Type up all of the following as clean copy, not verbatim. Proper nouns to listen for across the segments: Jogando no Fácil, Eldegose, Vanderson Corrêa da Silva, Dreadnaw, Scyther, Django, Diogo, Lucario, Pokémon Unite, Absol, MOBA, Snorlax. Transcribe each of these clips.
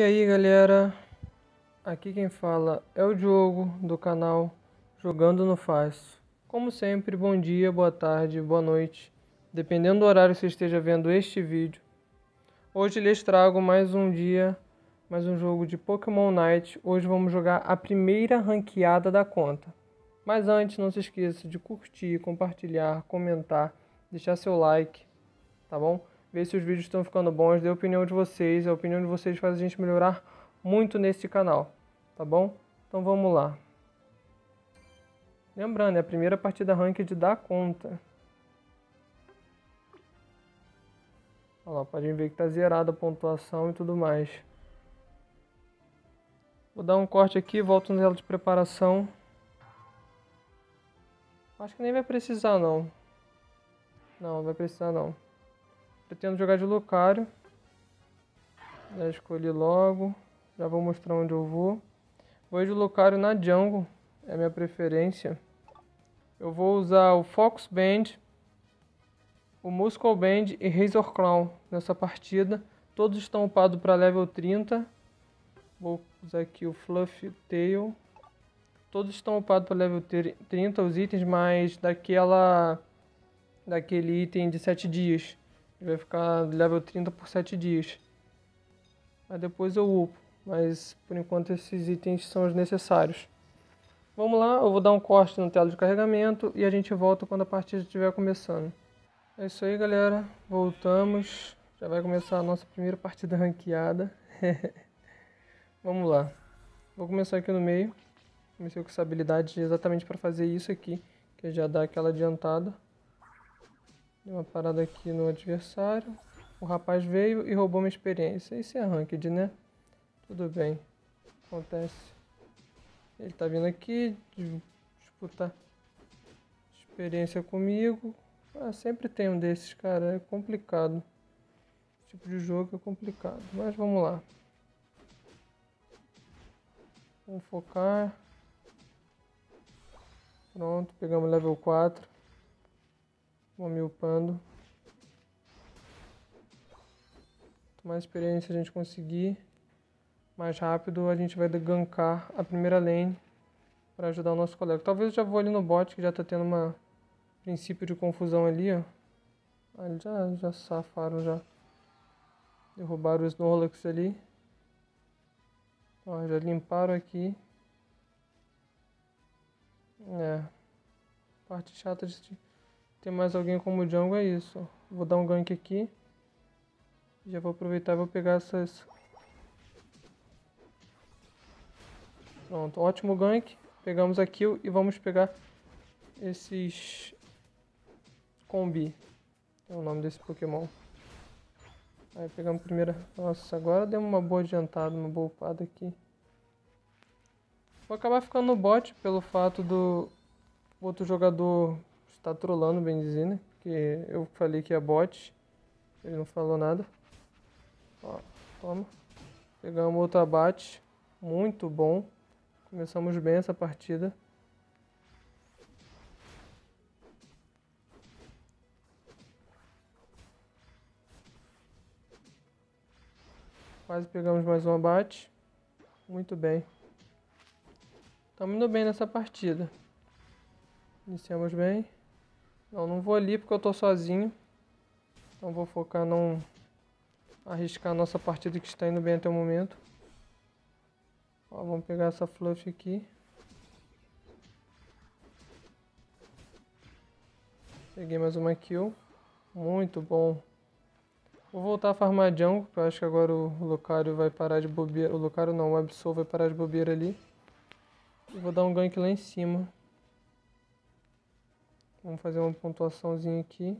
E aí galera, aqui quem fala é o Diogo do canal Jogando no Fácil. Como sempre, bom dia, boa tarde, boa noite, dependendo do horário que você esteja vendo este vídeo. Hoje lhes trago mais um jogo de Pokémon Unite. Hoje vamos jogar a primeira ranqueada da conta. Mas antes, não se esqueça de curtir, compartilhar, comentar, deixar seu like, tá bom? Ver se os vídeos estão ficando bons, dê a opinião de vocês. A opinião de vocês faz a gente melhorar muito nesse canal, tá bom? Então vamos lá. Lembrando, é a primeira partida ranked da conta. Olha lá, podem ver que tá zerada a pontuação e tudo mais. Vou dar um corte aqui, volto no elo de preparação. Acho que nem vai precisar não. Não vai precisar não. Pretendo jogar de Lucario. Já escolhi logo. Já vou mostrar onde eu vou. Vou de Lucario na jungle. É a minha preferência. Eu vou usar o Focus Band, o Muscle Band e Razor Crown nessa partida. Todos estão upados para level 30. Vou usar aqui o Fluff Tail. Todos estão upados para level 30. Os itens mais daquele item de 7 dias. Vai ficar level 30 por 7 dias. Aí depois eu upo. Mas por enquanto esses itens são os necessários. Vamos lá, eu vou dar um corte no tela de carregamento e a gente volta quando a partida estiver começando. É isso aí galera, voltamos. Já vai começar a nossa primeira partida ranqueada. Vamos lá. Vou começar aqui no meio. Comecei com essa habilidade exatamente para fazer isso aqui, que já dá aquela adiantada. Dei uma parada aqui no adversário. O rapaz veio e roubou minha experiência. Isso é ranked, né? Tudo bem. Acontece. Ele tá vindo aqui disputar experiência comigo. Ah, sempre tem um desses, cara. É complicado. Esse tipo de jogo é complicado. Mas vamos lá. Vamos focar. Pronto, pegamos level 4. Vou me upando. Quanto mais experiência a gente conseguir, mais rápido a gente vai gankar a primeira lane para ajudar o nosso colega. Talvez eu já vou ali no bot, que já tá tendo um princípio de confusão ali, ó. Ah, já safaram, já. Derrubaram o Snorlax ali. Ó, já limparam aqui. É. Parte chata de ter mais alguém como o Django é isso. Vou dar um gank aqui. Já vou aproveitar e vou pegar essas. Pronto, ótimo gank. Pegamos a kill e vamos pegar esses Combi. É o nome desse Pokémon. Aí pegamos a primeira. Nossa, agora demos uma boa adiantada, uma boa upada aqui. Vou acabar ficando no bot pelo fato do outro jogador tá trolando, bem dizer, né? Porque eu falei que é bot. Ele não falou nada. Ó, toma. Pegamos outro abate. Muito bom. Começamos bem essa partida. Quase pegamos mais um abate. Muito bem. Estamos indo bem nessa partida. Iniciamos bem. Não vou ali porque eu tô sozinho. Então vou focar não arriscar a nossa partida que está indo bem até o momento. Ó, vamos pegar essa fluff aqui. Peguei mais uma kill. Muito bom. Vou voltar a farmar jungle, porque eu acho que agora o Lucario vai parar de bobeira. O Lucario não, o Absol vai parar de bobeira ali. E vou dar um gank lá em cima. Vamos fazer uma pontuaçãozinha aqui.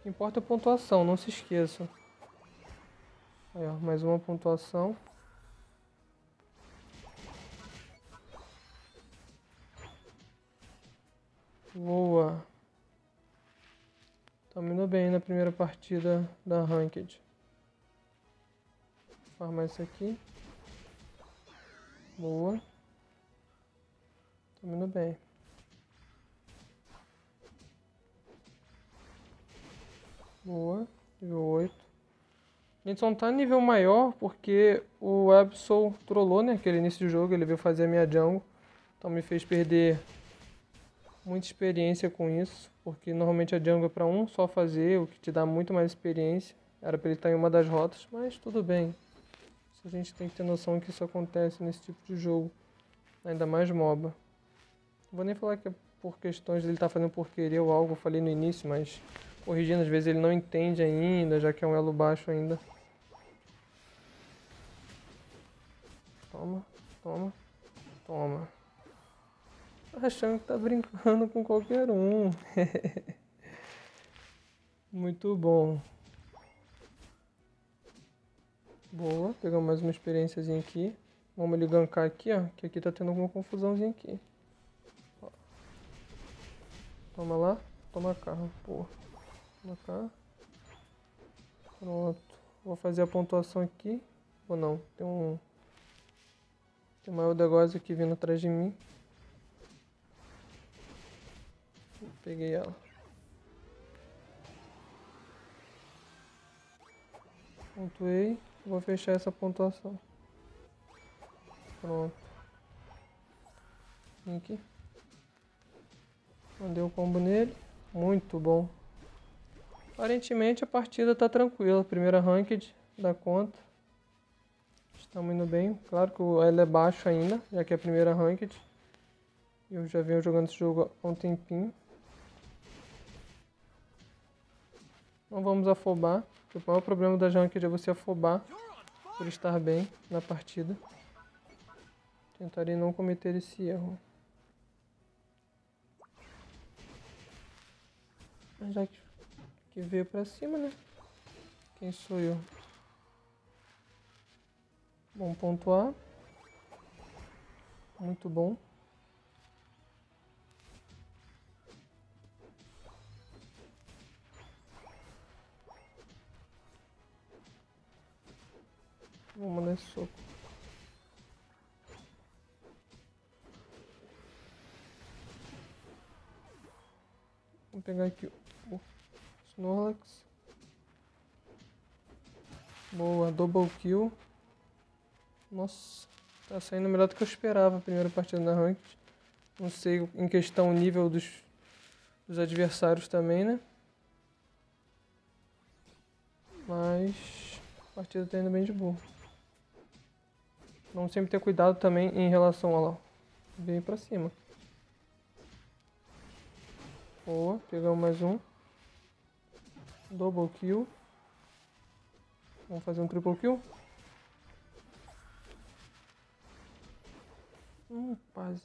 O que importa é a pontuação, não se esqueça. Aí, ó, mais uma pontuação. Boa. Estamos indo bem na primeira partida da Ranked. Vou farmar isso aqui. Boa. Estamos indo bem. Boa, nível 8. A gente só não tá em nível maior porque o Absol trollou, né? Aquele início do jogo, ele veio fazer a minha jungle. Então me fez perder muita experiência com isso. Porque normalmente a jungle é pra um só fazer, o que te dá muito mais experiência. Era pra ele estar em uma das rotas, mas tudo bem. A gente tem que ter noção que isso acontece nesse tipo de jogo. Ainda mais MOBA. Não vou nem falar que é por questões dele estar fazendo porqueria ou algo, eu falei no início, mas corrigindo, às vezes ele não entende ainda, já que é um elo baixo ainda. Toma, toma, toma. Tô achando que tá brincando com qualquer um. Muito bom. Boa, pegamos mais uma experiênciazinha aqui. Vamos ele gankar aqui, ó, que aqui tá tendo alguma confusãozinha aqui. Ó. Toma lá, toma cá, pô. Toma cá. Pronto. Vou fazer a pontuação aqui. Ou não, tem um... Tem uma Eldegose aqui vindo atrás de mim. Peguei ela. Pontuei. Vou fechar essa pontuação. Pronto. Vem aqui. Mandei o combo nele. Muito bom. Aparentemente a partida tá tranquila. Primeira ranked da conta. Estamos indo bem. Claro que o elo é baixo ainda, já que é a primeira ranked. Eu já venho jogando esse jogo há um tempinho. Não vamos afobar. O maior problema da Ranked é você afobar por estar bem na partida. Tentarei não cometer esse erro. Mas já que veio pra cima, né? Quem sou eu? Bom, pontuar. Muito bom. Vou mandar esse soco. Vou pegar aqui o Snorlax. Boa, double kill. Nossa, tá saindo melhor do que eu esperava a primeira partida da ranked. Não sei em questão o nível dos adversários também, né? Mas a partida tá indo bem de boa. Vamos sempre ter cuidado também em relação, olha lá, vem pra cima. Boa, pegamos mais um. Double kill. Vamos fazer um triple kill. Quase.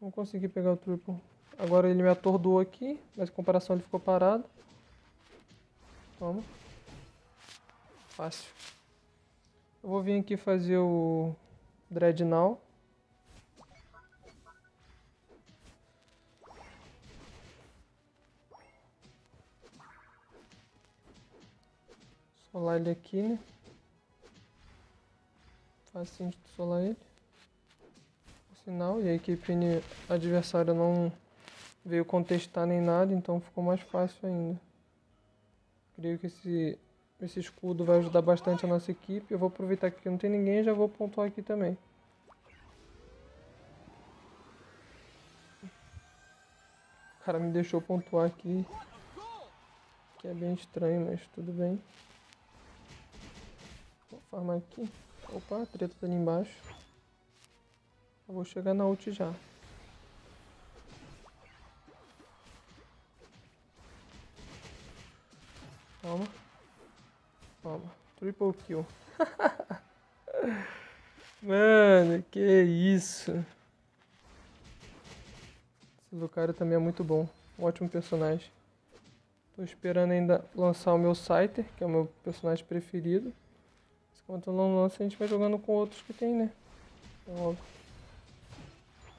Não consegui pegar o triple. Agora ele me atordoou aqui, mas em comparação ele ficou parado. Toma. Fácil. Eu vou vir aqui fazer o Dreadnaw. Solar ele aqui, né? Facinho de solar ele. O sinal. E a equipe adversária não veio contestar nem nada, então ficou mais fácil ainda. Creio que esse escudo vai ajudar bastante a nossa equipe. Eu vou aproveitar que não tem ninguém e já vou pontuar aqui também. O cara me deixou pontuar aqui. Que é bem estranho, mas tudo bem. Vou farmar aqui. Opa, a treta tá ali embaixo. Eu vou chegar na ult já. Calma. Toma, triple kill. Mano, que isso. Esse Lucario também é muito bom. Um ótimo personagem. Tô esperando ainda lançar o meu Scyther, que é o meu personagem preferido. Enquanto eu não lanço, a gente vai jogando com outros que tem, né? Óbvio.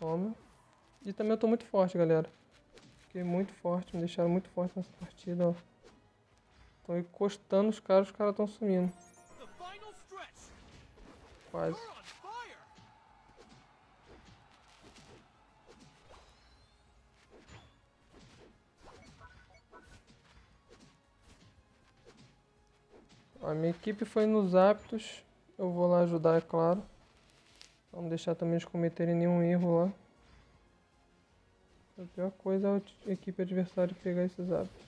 Toma. E também eu tô muito forte, galera. Fiquei muito forte, me deixaram muito forte nessa partida, ó. Estão encostando os caras estão sumindo. Quase. A minha equipe foi nos Aptos. Eu vou lá ajudar, é claro. Vamos deixar também eles cometerem nenhum erro lá. A pior coisa é a equipe adversária pegar esses Aptos.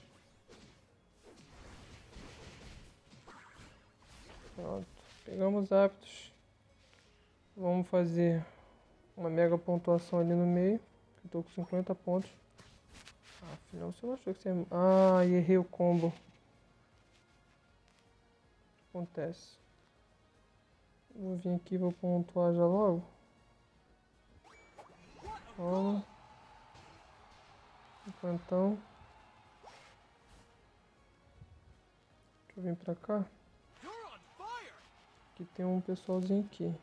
Pronto, pegamos Aptos. Vamos fazer uma mega pontuação ali no meio. Eu tô com 50 pontos. Ah, filhão, você não achou que você... Ah, errei o combo. Acontece. Vou vir aqui, vou pontuar já logo. Toma. 50. Deixa eu vir pra cá. Aqui tem um pessoalzinho aqui.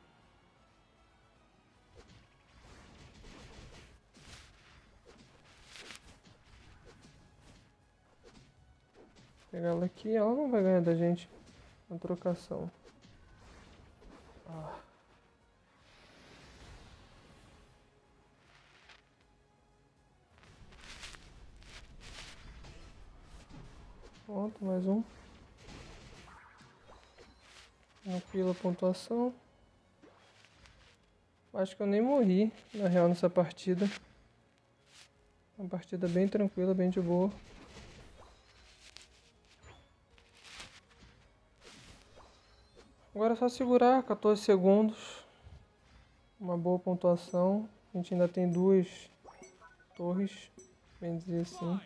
Pegar ela aqui, ela não vai ganhar da gente na trocação. Ah. Pronto, mais um. Tranquila a pontuação. Acho que eu nem morri, na real, nessa partida. Uma partida bem tranquila, bem de boa. Agora é só segurar, 14 segundos. Uma boa pontuação. A gente ainda tem duas torres, bem dizer assim.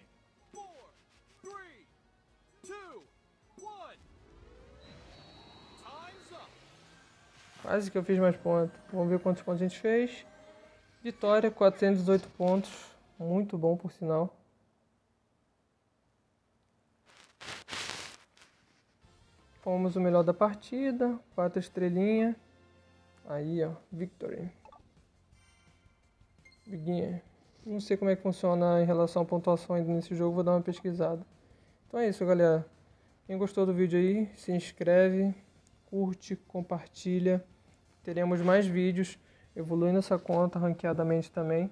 Quase que eu fiz mais pontos. Vamos ver quantos pontos a gente fez. Vitória, 418 pontos. Muito bom, por sinal. Fomos o melhor da partida. 4 estrelinhas. Aí, ó. Victory. Biguinha. Não sei como é que funciona em relação à pontuação ainda nesse jogo. Vou dar uma pesquisada. Então é isso, galera. Quem gostou do vídeo aí, se inscreve. Curte, compartilha, teremos mais vídeos evoluindo essa conta ranqueadamente também.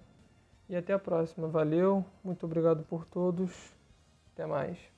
E até a próxima, valeu, muito obrigado por todos, até mais.